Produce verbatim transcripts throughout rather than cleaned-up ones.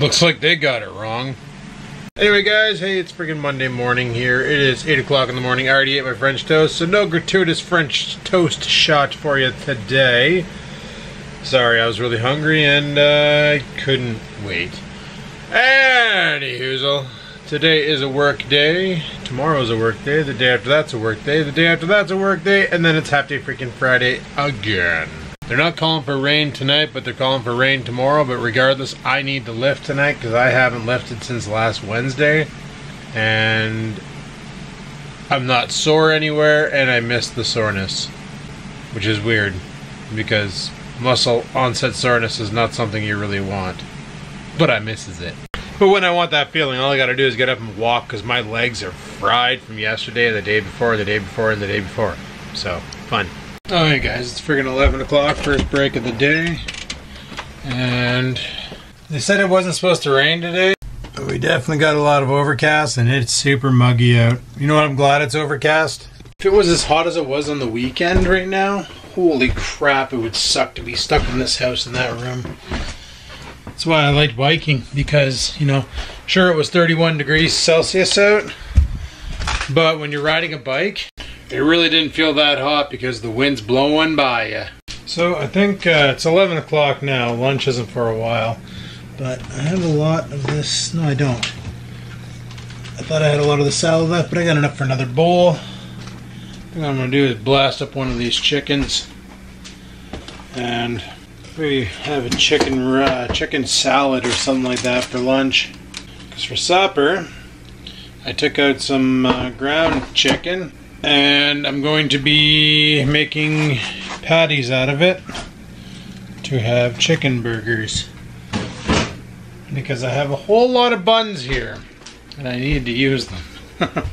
Looks like they got it wrong. Anyway guys, hey, it's freaking Monday morning here. It is eight o'clock in the morning. I already ate my French toast, so no gratuitous French toast shot for you today. Sorry, I was really hungry and I uh, couldn't wait. Anywhoozle, today is a work day. Tomorrow's a work day. The day after that's a work day. The day after that's a work day. And then it's half day freaking Friday again. They're not calling for rain tonight, but they're calling for rain tomorrow. But regardless, I need to lift tonight because I haven't lifted since last Wednesday. And I'm not sore anywhere, and I missed the soreness. Which is weird, because muscle onset soreness is not something you really want. But I misses it. But when I want that feeling, all I gotta do is get up and walk because my legs are fried from yesterday, and the day before, and the day before, and the day before. So, fun. Alright guys, it's friggin' eleven o'clock, first break of the day, and they said it wasn't supposed to rain today, but we definitely got a lot of overcast, and it's super muggy out. You know what, I'm glad it's overcast. If it was as hot as it was on the weekend right now, holy crap, it would suck to be stuck in this house in that room. That's why I like biking, because, you know, sure it was thirty-one degrees Celsius out, but when you're riding a bike, it really didn't feel that hot because the wind's blowing by you. So I think uh, it's eleven o'clock now. Lunch isn't for a while. But I have a lot of this. No, I don't. I thought I had a lot of the salad left, but I got enough for another bowl. I think what I'm going to do is blast up one of these chickens. And maybe have a chicken, uh, chicken salad or something like that for lunch. Because for supper, I took out some uh, ground chicken. And I'm going to be making patties out of it to have chicken burgers, because I have a whole lot of buns here and I need to use them.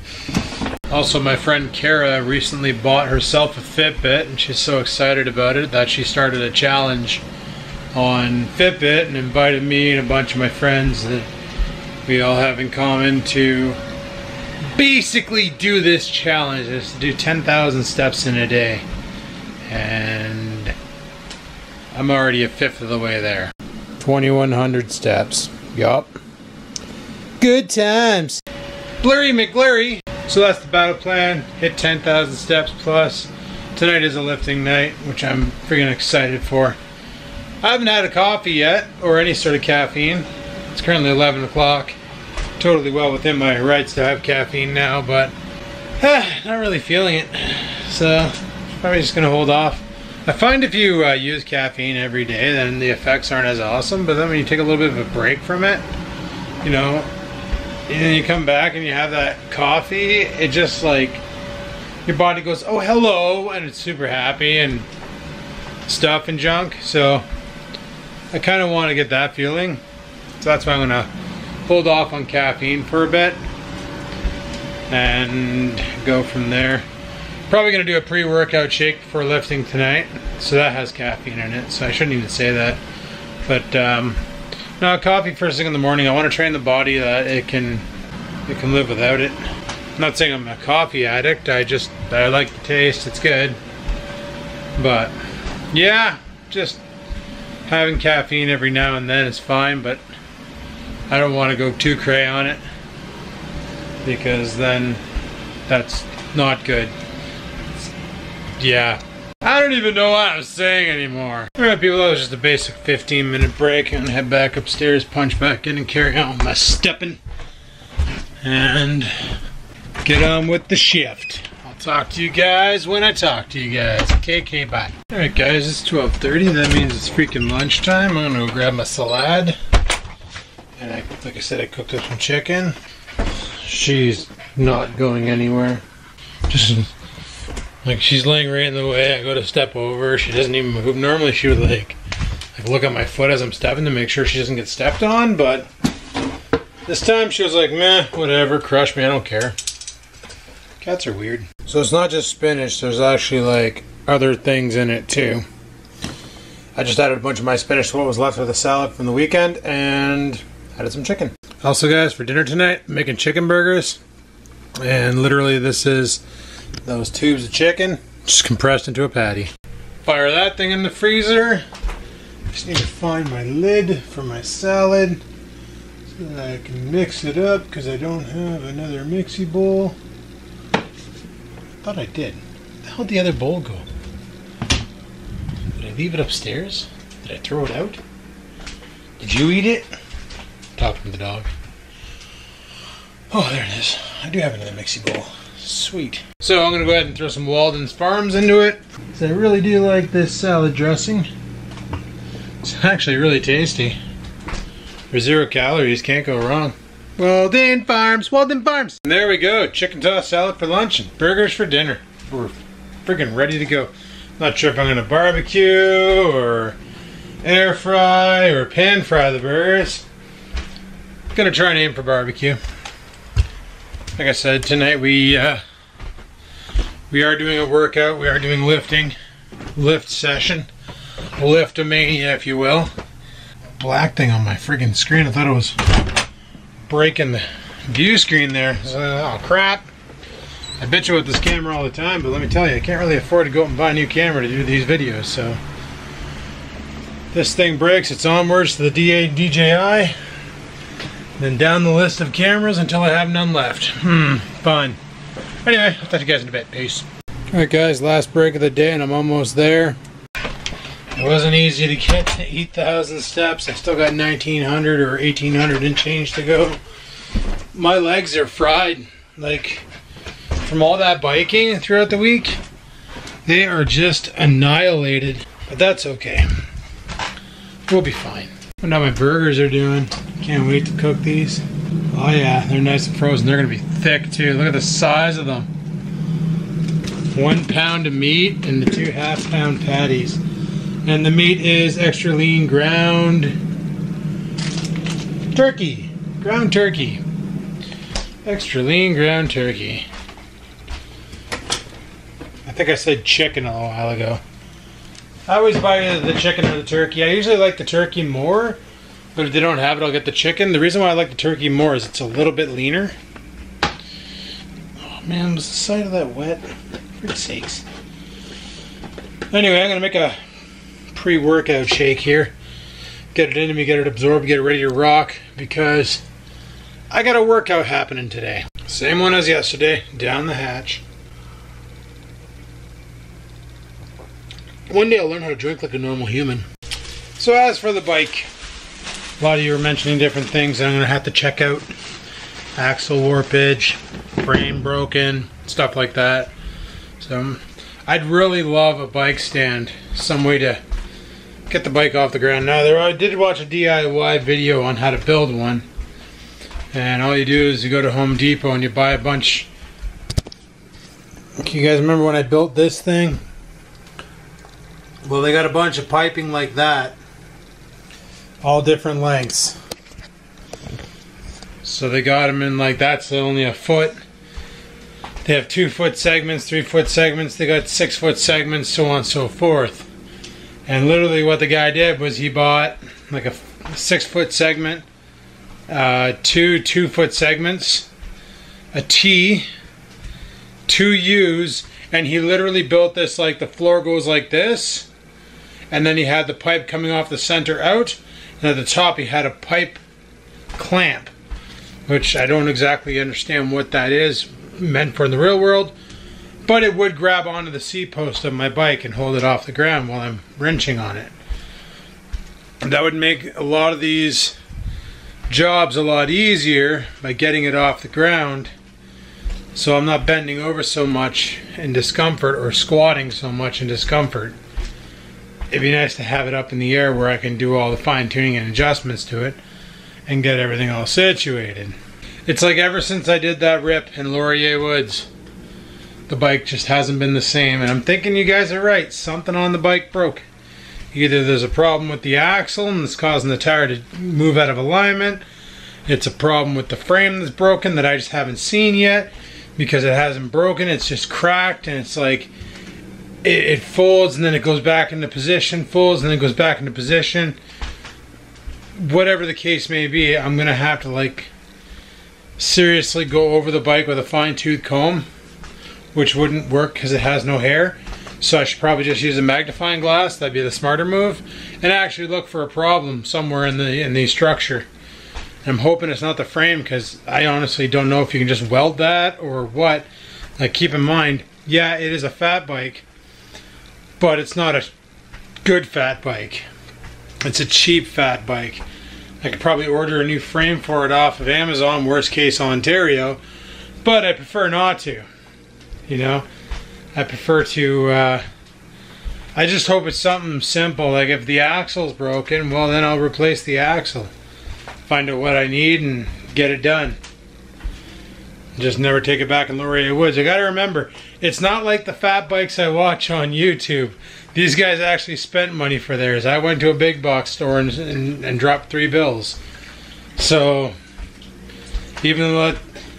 Also, my friend Kara recently bought herself a Fitbit, and she's so excited about it that she started a challenge on Fitbit and invited me and a bunch of my friends that we all have in common to basically do this challenge. Is to do ten thousand steps in a day, and I'm already a fifth of the way there. twenty-one hundred steps. Yup. Good times. Blurry McGlurry. So that's the battle plan. Hit ten thousand steps plus. Tonight is a lifting night, which I'm freaking excited for. I haven't had a coffee yet, or any sort of caffeine. It's currently eleven o'clock. Totally well within my rights to have caffeine now, but ah, not really feeling it, so probably just gonna hold off. I find if you uh, use caffeine every day, then the effects aren't as awesome, but then when you take a little bit of a break from it, you know, and then you come back and you have that coffee, it just, like, your body goes, oh hello, and it's super happy and stuff and junk. So I kind of want to get that feeling, so that's why I'm gonna hold off on caffeine for a bit and go from there. Probably gonna do a pre-workout shake before lifting tonight, so that has caffeine in it, so I shouldn't even say that. But um, no, coffee first thing in the morning. I want to train the body that it can it can live without it. I'm not saying I'm a coffee addict. I just I like the taste. It's good. But yeah, just having caffeine every now and then is fine, but I don't want to go too cray on it, because then that's not good. Yeah. I don't even know what I'm saying anymore. Alright people, that was just a basic fifteen minute break. I'm going to head back upstairs, punch back in, and carry on with my stepping. And get on with the shift. I'll talk to you guys when I talk to you guys. Okay, okay, bye. Alright guys, it's twelve thirty. That means it's freaking lunchtime. I'm going to go grab my salad. And I, like I said, I cooked up some chicken. She's not going anywhere. Just like she's laying right in the way. I go to step over. She doesn't even move. Normally she would like, like look at my foot as I'm stepping to make sure she doesn't get stepped on. But this time she was like, meh, whatever. Crush me. I don't care. Cats are weird. So it's not just spinach. There's actually like other things in it too. I just added a bunch of my spinach to what was left of the salad from the weekend, and added some chicken. Also guys, for dinner tonight, I'm making chicken burgers. And literally this is those tubes of chicken just compressed into a patty. Fire that thing in the freezer. Just need to find my lid for my salad. then I can mix it up because I don't have another mixie bowl. I thought I did. Where the hell did the other bowl go? Did I leave it upstairs? Did I throw it out? Did you eat it? Talking to the dog. Oh, there it is. I do have another mixie bowl. Sweet. So I'm gonna go ahead and throw some Walden Farms into it. So I really do like this salad dressing. It's actually really tasty. For zero calories, can't go wrong. Walden Farms, Walden Farms. And there we go. Chicken toss salad for lunch and burgers for dinner. We're freaking ready to go. Not sure if I'm gonna barbecue or air fry or pan fry the burgers. Gonna try and aim for barbecue. Like I said, tonight we uh, we are doing a workout. We are doing lifting, lift session, liftomania, if you will. Black thing on my friggin' screen. I thought it was breaking the view screen there. So, oh crap! I bitch about this camera all the time, but let me tell you, I can't really afford to go out and buy a new camera to do these videos. So this thing breaks. It's onwards to the D A D J I. Then down the list of cameras until I have none left. Hmm, fine. Anyway, I'll talk to you guys in a bit. Peace. Alright guys, last break of the day and I'm almost there. It wasn't easy to get to eight thousand steps. I still got nineteen hundred or eighteen hundred and change to go. My legs are fried. Like, from all that biking throughout the week, they are just annihilated. But that's okay. We'll be fine. Now my burgers are doing. Can't wait to cook these. Oh yeah, they're nice and frozen. They're gonna be thick too. Look at the size of them. One pound of meat and the two half pound patties. And the meat is extra lean ground turkey. Ground turkey. Extra lean ground turkey. I think I said chicken a little while ago. I always buy either the chicken or the turkey. I usually like the turkey more, but if they don't have it, I'll get the chicken. The reason why I like the turkey more is it's a little bit leaner. Oh man, was the side of that wet? For sakes. Anyway, I'm gonna make a pre-workout shake here. Get it into me, get it absorbed, get it ready to rock, because I got a workout happening today. Same one as yesterday, down the hatch. One day I'll learn how to drink like a normal human. So as for the bike, a lot of you are mentioning different things that I'm going to have to check out. Axle warpage, frame broken, stuff like that. So I'd really love a bike stand, some way to get the bike off the ground. Now there, I did watch a D I Y video on how to build one. And all you do is you go to Home Depot and you buy a bunch. You guys remember when I built this thing? Well, they got a bunch of piping like that, all different lengths. So they got them in like that's only a foot. They have two foot segments, three foot segments, they got six foot segments, so on and so forth. And literally what the guy did was he bought like a six foot segment, uh, two two foot segments, a T, two U's, and he literally built this like the floor goes like this. And then he had the pipe coming off the center out, and at the top he had a pipe clamp, which I don't exactly understand what that is meant for in the real world, but it would grab onto the C-post of my bike and hold it off the ground while I'm wrenching on it. And that would make a lot of these jobs a lot easier by getting it off the ground, so I'm not bending over so much in discomfort or squatting so much in discomfort. It'd be nice to have it up in the air where I can do all the fine-tuning and adjustments to it and get everything all situated. It's like ever since I did that rip in Laurier Woods, the bike just hasn't been the same, and I'm thinking you guys are right. Something on the bike broke. Either there's a problem with the axle and it's causing the tire to move out of alignment, it's a problem with the frame that's broken that I just haven't seen yet because it hasn't broken, it's just cracked, and it's like it folds and then it goes back into position, folds and then it goes back into position. Whatever the case may be, I'm gonna have to like seriously go over the bike with a fine-tooth comb, which wouldn't work because it has no hair. So I should probably just use a magnifying glass. That'd be the smarter move, and actually look for a problem somewhere in the in the structure I'm hoping it's not the frame, because I honestly don't know if you can just weld that or what. Like, keep in mind, yeah, it is a fat bike, but it's not a good fat bike. It's a cheap fat bike. I could probably order a new frame for it off of Amazon, worst case Ontario, but I prefer not to, you know? I prefer to, uh, I just hope it's something simple, like if the axle's broken, well then I'll replace the axle. Find out what I need and get it done. Just never take it back in Laurier Woods. I gotta remember, it's not like the fat bikes I watch on YouTube. These guys actually spent money for theirs. I went to a big box store and, and, and dropped three bills. So, even though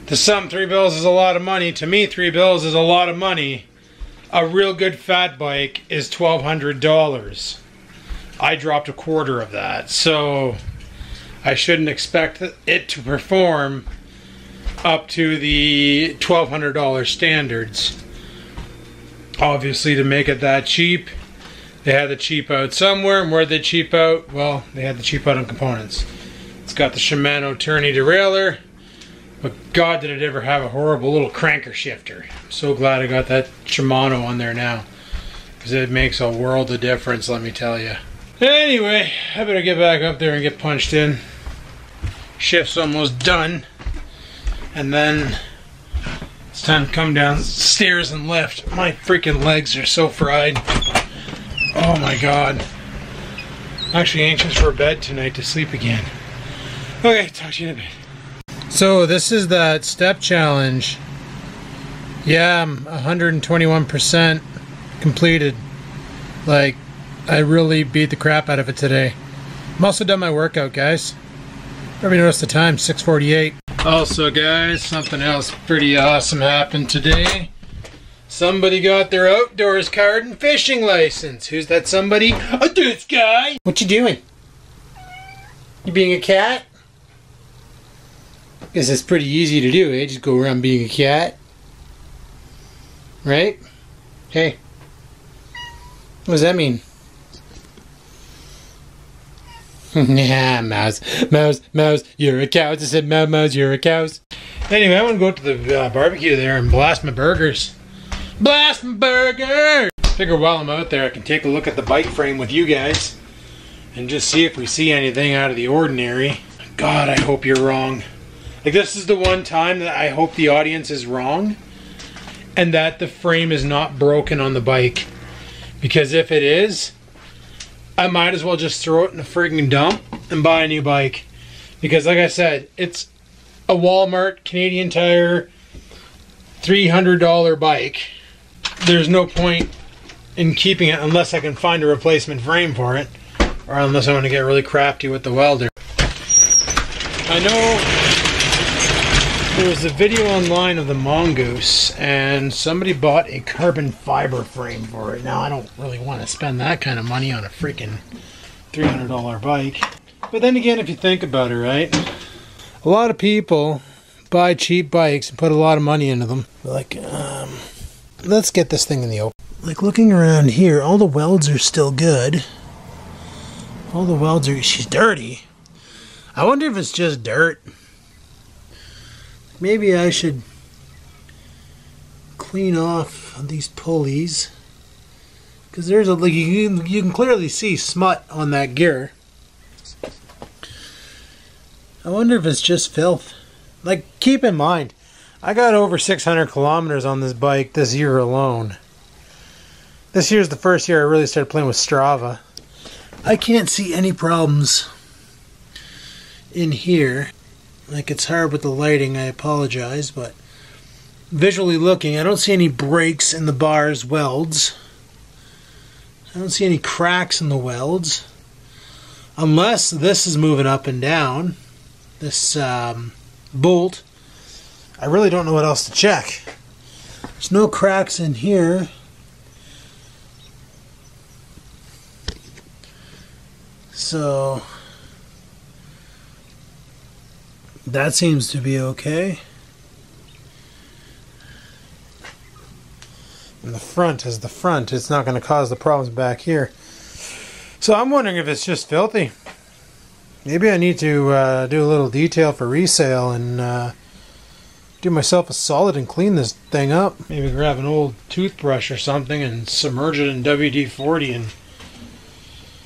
to some three bills is a lot of money, to me three bills is a lot of money. A real good fat bike is twelve hundred dollars. I dropped a quarter of that. So, I shouldn't expect it to perform up to the twelve hundred dollar standards. Obviously, to make it that cheap, they had to cheap out somewhere. And where'd they cheap out? Well, they had to cheap out on components. It's got the Shimano Tourney derailleur, but God, did it ever have a horrible little cranker shifter. I'm so glad I got that Shimano on there now, because it makes a world of difference, let me tell you. Anyway, I better get back up there and get punched in. Shift's almost done. And then it's time to come downstairs and lift. My freaking legs are so fried. Oh my God. I'm actually anxious for bed tonight to sleep again. Okay, talk to you in a bit. So this is that step challenge. Yeah, I'm one hundred twenty-one percent completed. Like, I really beat the crap out of it today. I'm also done my workout, guys. Probably noticed the time, six forty-eight. Also, guys, something else pretty awesome happened today. Somebody got their outdoors card and fishing license. Who's that somebody? Oh, this guy! What you doing? You being a cat? I guess it's pretty easy to do, eh? Just go around being a cat. Right? Hey. What does that mean? Yeah, mouse, mouse, mouse, you're a cow. I said, mouse, mouse, you're a cow. Anyway, I want to go up to the uh, barbecue there and blast my burgers. Blast my burgers! Figure while I'm out there, I can take a look at the bike frame with you guys and just see if we see anything out of the ordinary. God, I hope you're wrong. Like, this is the one time that I hope the audience is wrong and that the frame is not broken on the bike. Because if it is, I might as well just throw it in a friggin' dump and buy a new bike. Because like I said, it's a Walmart Canadian Tire three hundred dollar bike. There's no point in keeping it unless I can find a replacement frame for it. Or unless I want to get really crafty with the welder. I know there was a video online of the Mongoose and somebody bought a carbon fiber frame for it. Now I don't really want to spend that kind of money on a freaking three hundred dollar bike. But then again, if you think about it, right? A lot of people buy cheap bikes and put a lot of money into them. Like, um, let's get this thing in the open. Like, looking around here, all the welds are still good. All the welds are, she's dirty. I wonder if it's just dirt. Maybe I should clean off these pulleys. Because there's a, like, you can, you can clearly see smut on that gear. I wonder if it's just filth. Like, keep in mind, I got over six hundred kilometers on this bike this year alone. This year's the first year I really started playing with Strava. I can't see any problems in here. Like, it's hard with the lighting, I apologize, but visually looking, I don't see any breaks in the bars welds. I don't see any cracks in the welds, unless this is moving up and down, this um, bolt. I really don't know what else to check. There's no cracks in here. So that seems to be okay. And the front is the front. It's not going to cause the problems back here. So I'm wondering if it's just filthy. Maybe I need to uh, do a little detail for resale and uh, do myself a solid and clean this thing up. Maybe grab an old toothbrush or something and submerge it in W D forty and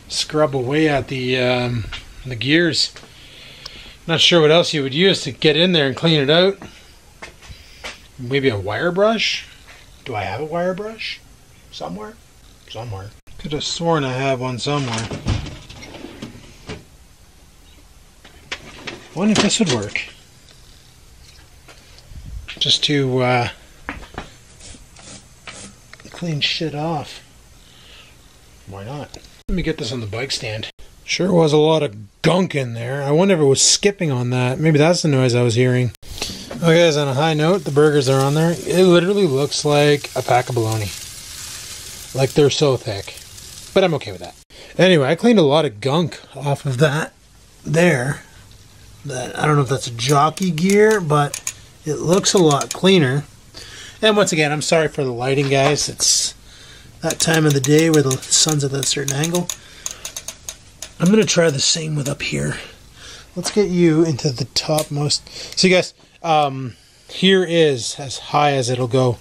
scrub away at the um, the gears. Not sure what else you would use to get in there and clean it out. Maybe a wire brush? Do I have a wire brush? Somewhere? Somewhere. Could have sworn I have one somewhere. I wonder if this would work. Just to uh, clean shit off. Why not? Let me get this on the bike stand. Sure was a lot of gunk in there. I wonder if it was skipping on that. Maybe that's the noise I was hearing. Okay, guys, on a high note, the burgers are on there. It literally looks like a pack of bologna. Like, they're so thick. But I'm okay with that. Anyway, I cleaned a lot of gunk off of that there. That, I don't know if that's a jockey gear, but it looks a lot cleaner. And once again, I'm sorry for the lighting, guys. It's that time of the day where the sun's at that certain angle. I'm going to try the same with up here. Let's get you into the topmost. So you guys, um, here is as high as it'll go.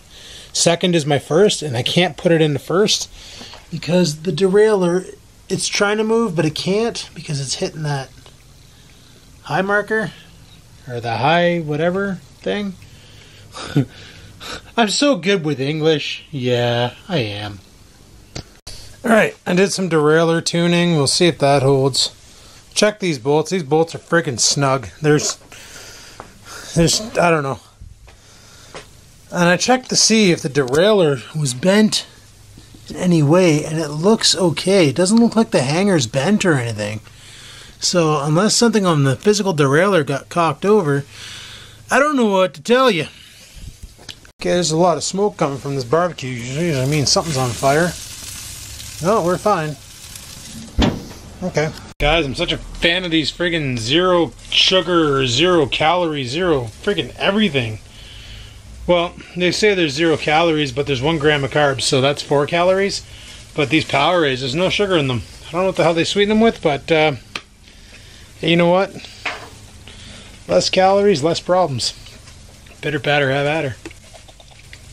Second is my first, and I can't put it into first because the derailleur, it's trying to move, but it can't because it's hitting that high marker or the high whatever thing. I'm so good with English. Yeah, I am. Alright, I did some derailleur tuning. We'll see if that holds. Check these bolts. These bolts are freaking snug. There's, there's, I don't know. And I checked to see if the derailleur was bent in any way, and it looks okay. It doesn't look like the hanger's bent or anything. So unless something on the physical derailleur got cocked over, I don't know what to tell you. Okay, there's a lot of smoke coming from this barbecue. Jeez, I mean, something's on fire. No, we're fine. Okay. Guys, I'm such a fan of these friggin' zero sugar, zero calorie, zero friggin' everything. Well, they say there's zero calories, but there's one gram of carbs, so that's four calories. But these Powerades, there's no sugar in them. I don't know what the hell they sweeten them with, but uh, you know what? Less calories, less problems. Bitter batter, have at her.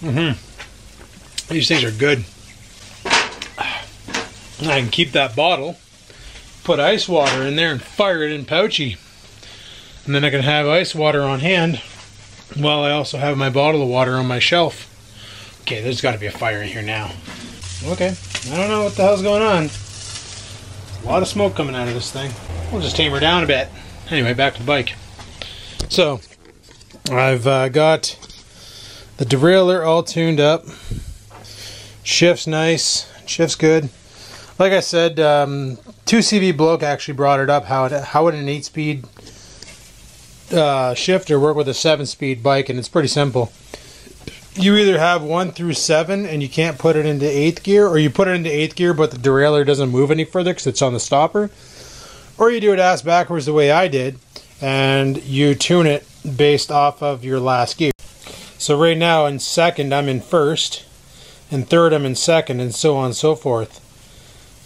Mm-hmm. These things are good. I can keep that bottle, put ice water in there and fire it in pouchy. And then I can have ice water on hand while I also have my bottle of water on my shelf. Okay, there's got to be a fire in here now. Okay, I don't know what the hell's going on. A lot of smoke coming out of this thing. We'll just tame her down a bit. Anyway, back to the bike. So, I've uh, got the derailleur all tuned up. Shifts nice, shifts good. Like I said, um, two C V bloke actually brought it up, how it, how would an eight speed uh, shifter work with a seven speed bike, and it's pretty simple. You either have one through seven and you can't put it into eighth gear, or you put it into eighth gear but the derailleur doesn't move any further because it's on the stopper, or you do it ass backwards the way I did, and you tune it based off of your last gear. So right now in second I'm in first, and third I'm in second, and so on and so forth.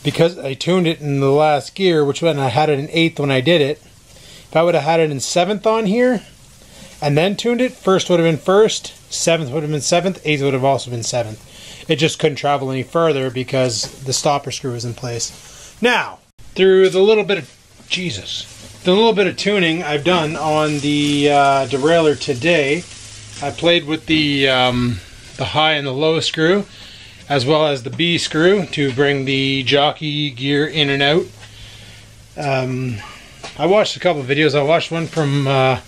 Because I tuned it in the last gear, which when I had it in eighth when I did it, if I would have had it in seventh on here, and then tuned it, first would have been first, seventh would have been seventh, eighth would have also been seventh. It just couldn't travel any further because the stopper screw was in place. Now, through the little bit of, Jesus, the little bit of tuning I've done on the uh, derailleur today, I played with the, um, the high and the low screw, as well as the B screw to bring the jockey gear in and out. Um, I watched a couple of videos. I watched one from uh,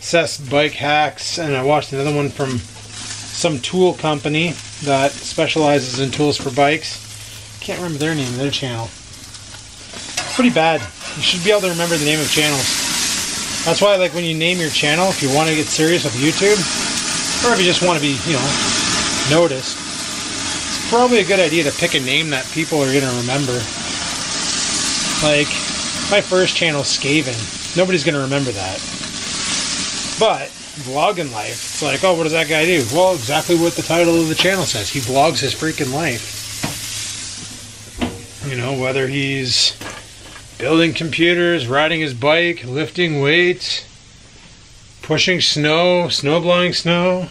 Cess Bike Hacks, and I watched another one from some tool company that specializes in tools for bikes. Can't remember their name, their channel. It's pretty bad. You should be able to remember the name of channels. That's why, like, when you name your channel, if you want to get serious with YouTube, or if you just want to be, you know, noticed, probably a good idea to pick a name that people are going to remember. Like, my first channel, Skaven. Nobody's going to remember that. But, vlogging life, it's like, oh, what does that guy do? Well, exactly what the title of the channel says. He vlogs his freaking life. You know, whether he's building computers, riding his bike, lifting weights, pushing snow, snow blowing snow,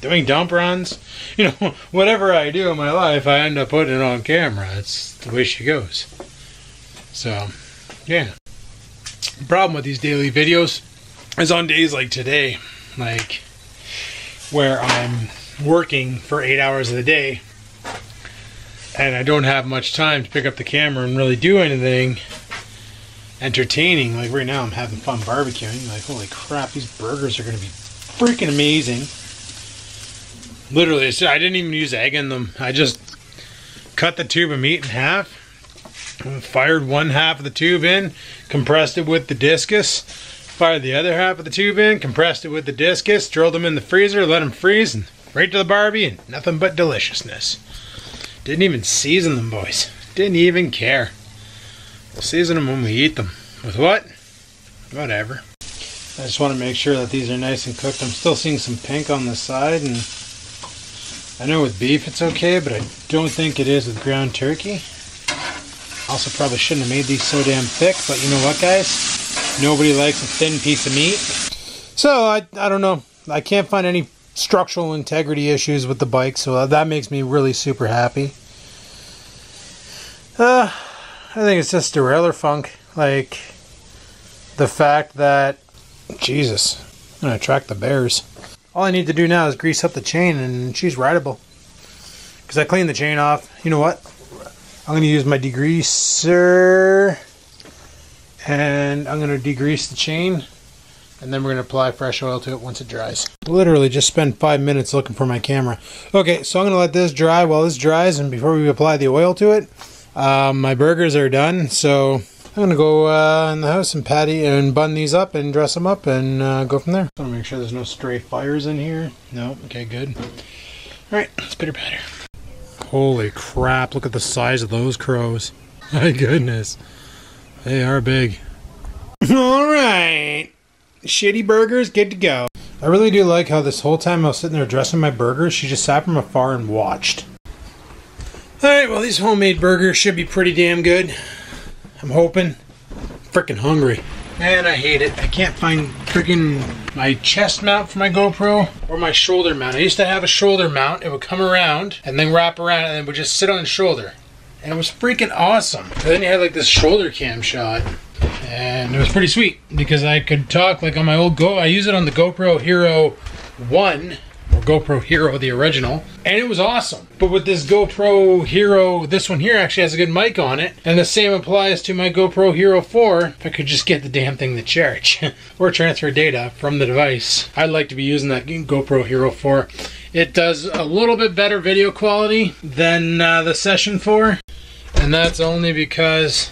doing dump runs. You know, whatever I do in my life, I end up putting it on camera. It's the way she goes. So, yeah. The problem with these daily videos is on days like today, like where I'm working for eight hours of the day and I don't have much time to pick up the camera and really do anything entertaining. Like right now I'm having fun barbecuing. Like, holy crap, these burgers are going to be freaking amazing. Literally, I didn't even use egg in them. I just cut the tube of meat in half, fired one half of the tube in, compressed it with the discus, fired the other half of the tube in, compressed it with the discus, drilled them in the freezer, let them freeze, and right to the barbie, and nothing but deliciousness. Didn't even season them, boys. Didn't even care. We'll season them when we eat them. With what? Whatever. I just want to make sure that these are nice and cooked. I'm still seeing some pink on the side, and I know with beef it's okay, but I don't think it is with ground turkey. Also, probably shouldn't have made these so damn thick, but you know what, guys? Nobody likes a thin piece of meat. So, I, I don't know. I can't find any structural integrity issues with the bike, so that makes me really super happy. Uh, I think it's just derailleur funk. Like, the fact that... Jesus. I'm going to track the bears. All I need to do now is grease up the chain, and she's rideable. Because I cleaned the chain off. You know what? I'm going to use my degreaser, and I'm going to degrease the chain, and then we're going to apply fresh oil to it once it dries. Literally just spent five minutes looking for my camera. Okay, so I'm going to let this dry while this dries, and before we apply the oil to it, um, my burgers are done, so... I'm gonna go uh, in the house and patty and bun these up and dress them up and uh, go from there. I wanna make sure there's no stray fires in here. No, okay, good. All right, let's pitter patter. Holy crap, look at the size of those crows. My goodness, they are big. All right, shitty burgers, good to go. I really do like how this whole time I was sitting there dressing my burgers, she just sat from afar and watched. All right, well, these homemade burgers should be pretty damn good. I'm hoping. Freaking hungry. Man, I hate it. I can't find freaking my chest mount for my GoPro or my shoulder mount. I used to have a shoulder mount. It would come around and then wrap around and it would just sit on the shoulder. And it was freaking awesome. But then you had like this shoulder cam shot. And it was pretty sweet because I could talk like on my old Go. I use it on the GoPro Hero one or GoPro Hero, the original. And it was awesome. But with this GoPro Hero, this one here actually has a good mic on it. And the same applies to my GoPro Hero four. If I could just get the damn thing to charge or transfer data from the device. I'd like to be using that GoPro Hero four. It does a little bit better video quality than uh, the Session four. And that's only because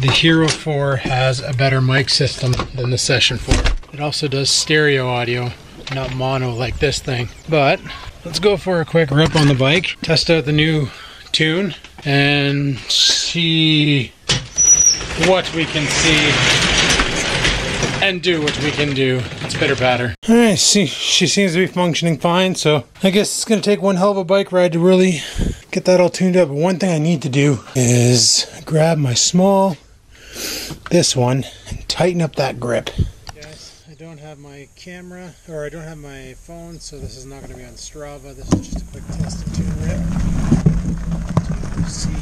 the Hero four has a better mic system than the Session four. It also does stereo audio, not mono like this thing. But... let's go for a quick rip on the bike, test out the new tune, and see what we can see and do what we can do. It's pitter patter. All right, see, she seems to be functioning fine, so I guess it's going to take one hell of a bike ride to really get that all tuned up. But one thing I need to do is grab my small, this one, and tighten up that grip. I don't have my camera, or I don't have my phone, so this is not going to be on Strava. This is just a quick test of tune rip. To see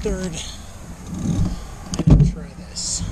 third and try this.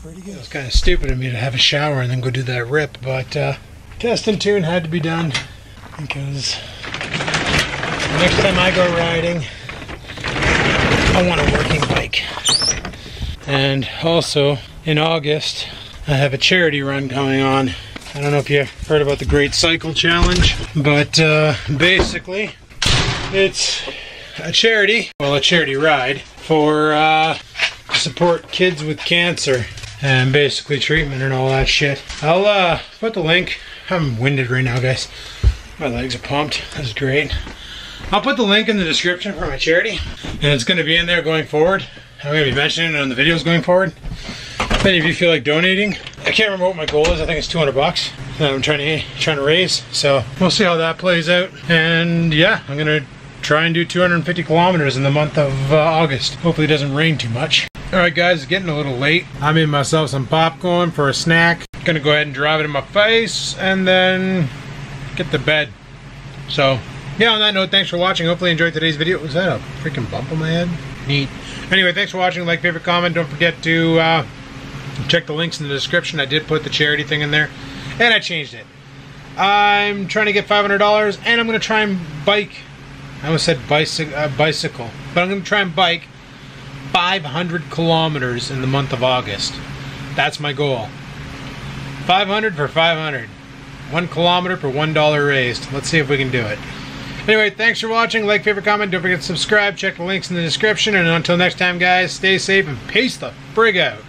pretty good. It was kind of stupid of me to have a shower and then go do that rip, but uh, test and tune had to be done, because next time I go riding, I want a working bike. And also, in August, I have a charity run going on. I don't know if you've heard about the Great Cycle Challenge, but uh, basically, it's a charity, well, a charity ride for uh, support kids with cancer and basically treatment and all that shit. I'll uh, put the link. I'm winded right now, guys. My legs are pumped. That's great. I'll put the link in the description for my charity, and it's going to be in there going forward. I'm going to be mentioning it on the videos going forward. If any of you feel like donating, I can't remember what my goal is. I think it's two hundred bucks that I'm trying to trying to raise. So we'll see how that plays out. And yeah, I'm going to try and do two hundred fifty kilometers in the month of uh, August. Hopefully it doesn't rain too much. Alright guys, it's getting a little late. I made myself some popcorn for a snack. Gonna go ahead and drive it in my face and then get to bed. So yeah, on that note, thanks for watching. Hopefully you enjoyed today's video. Was that a freaking bump on my head? Neat. Anyway, thanks for watching. Like, favorite, comment. Don't forget to uh, check the links in the description. I did put the charity thing in there, and I changed it. I'm trying to get five hundred dollars, and I'm gonna try and bike. I almost said bicy uh, bicycle, but I'm going to try and bike five hundred kilometers in the month of August. That's my goal. five hundred for five hundred. One kilometer for one dollar raised. Let's see if we can do it. Anyway, thanks for watching. Like, favorite, comment. Don't forget to subscribe. Check the links in the description. And until next time, guys, stay safe and peace the frig out.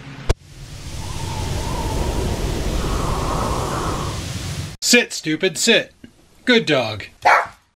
Sit, stupid, sit. Good dog.